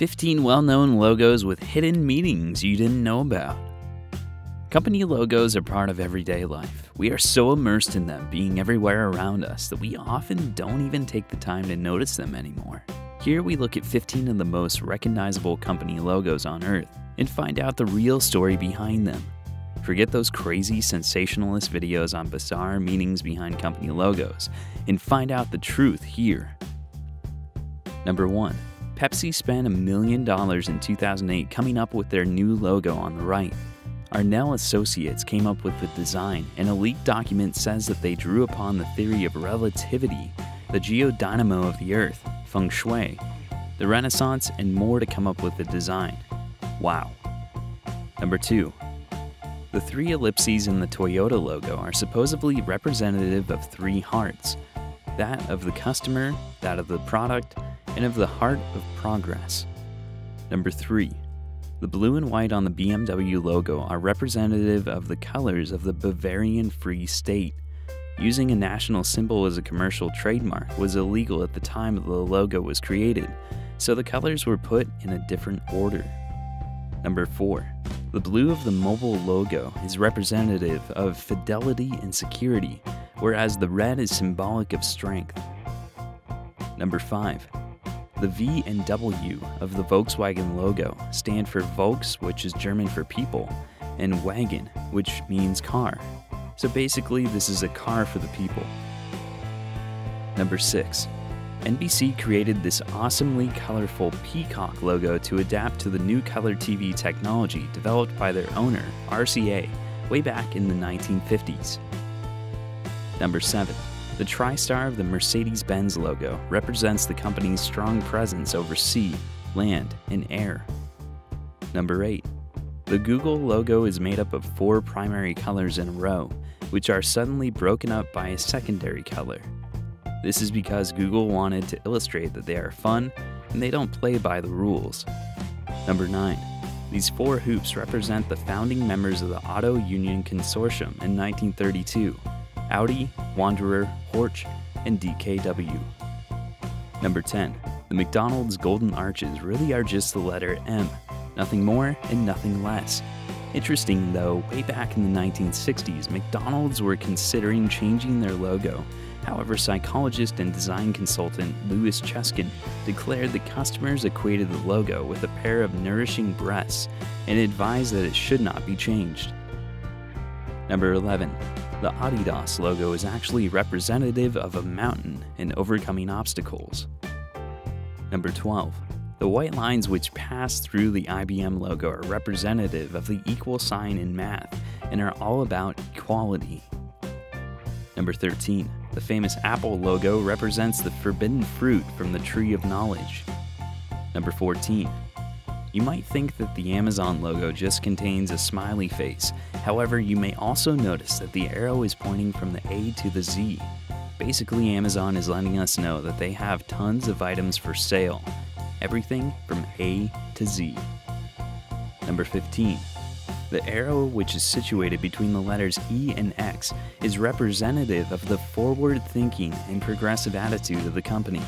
15 well-known logos with hidden meanings you didn't know about. Company logos are part of everyday life. We are so immersed in them being everywhere around us that we often don't even take the time to notice them anymore. Here we look at 15 of the most recognizable company logos on Earth and find out the real story behind them. Forget those crazy sensationalist videos on bizarre meanings behind company logos and find out the truth here. Number 1. Pepsi spent $1 million in 2008 coming up with their new logo on the right. Arnell Associates came up with the design, and a leaked document says that they drew upon the theory of relativity, the geodynamo of the Earth, feng shui, the Renaissance, and more to come up with the design. Wow. Number 2. The three ellipses in the Toyota logo are supposedly representative of three hearts, that of the customer, that of the product, and of the heart of progress. Number 3. The blue and white on the BMW logo are representative of the colors of the Bavarian Free State. Using a national symbol as a commercial trademark was illegal at the time the logo was created, so the colors were put in a different order. Number 4. The blue of the mobile logo is representative of fidelity and security, whereas the red is symbolic of strength. Number 5. The V and W of the Volkswagen logo stand for Volks, which is German for people, and wagon, which means car. So basically, this is a car for the people. Number 6. NBC created this awesomely colorful peacock logo to adapt to the new color TV technology developed by their owner, RCA, way back in the 1950s. Number 7. The TriStar of the Mercedes-Benz logo represents the company's strong presence over sea, land, and air. Number 8. The Google logo is made up of four primary colors in a row, which are suddenly broken up by a secondary color. This is because Google wanted to illustrate that they are fun and they don't play by the rules. Number 9. These four hoops represent the founding members of the Auto Union Consortium in 1932, Audi, Wanderer, Horch, and DKW. Number 10. The McDonald's golden arches really are just the letter M. Nothing more and nothing less. Interesting though, way back in the 1960s, McDonald's were considering changing their logo. However, psychologist and design consultant Louis Cheskin declared that customers equated the logo with a pair of nourishing breasts and advised that it should not be changed. Number 11. The Adidas logo is actually representative of a mountain and overcoming obstacles. Number 12. The white lines which pass through the IBM logo are representative of the equal sign in math and are all about equality. Number 13. The famous Apple logo represents the forbidden fruit from the tree of knowledge. Number 14. You might think that the Amazon logo just contains a smiley face. However, you may also notice that the arrow is pointing from the A to the Z. Basically, Amazon is letting us know that they have tons of items for sale. Everything from A to Z. Number 15. The arrow, which is situated between the letters E and X, is representative of the forward-thinking and progressive attitude of the company.